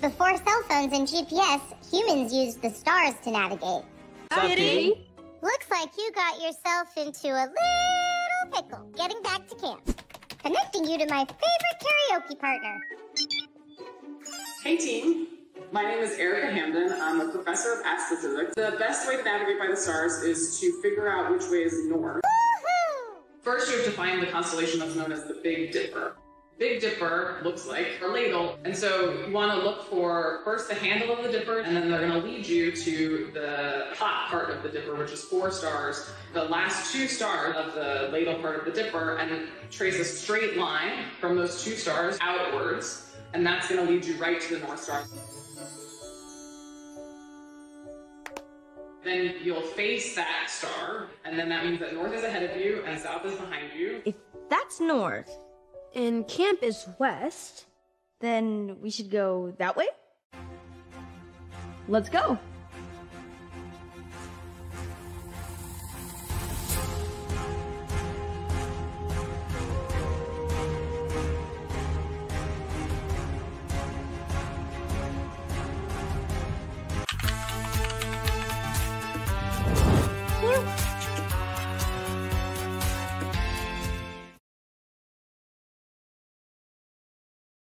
Before cell phones and GPS, humans used the stars to navigate. Kitty? Looks like you got yourself into a little pickle getting back to camp. Connecting you to my favorite karaoke partner. Hey team, my name is Erika Hamden. I'm a professor of astrophysics. The best way to navigate by the stars is to figure out which way is north. First, you have to find the constellation that's known as the Big Dipper. Big Dipper looks like a ladle, and so you want to look for first the handle of the dipper, and then they're going to lead you to the top part of the dipper, which is 4 stars, the last 2 stars of the ladle part of the dipper, and trace a straight line from those 2 stars outwards, and that's going to lead you right to the North Star. Then you'll face that star, and then that means that north is ahead of you and south is behind you. If that's north, and camp is west, then we should go that way? Let's go! Meow.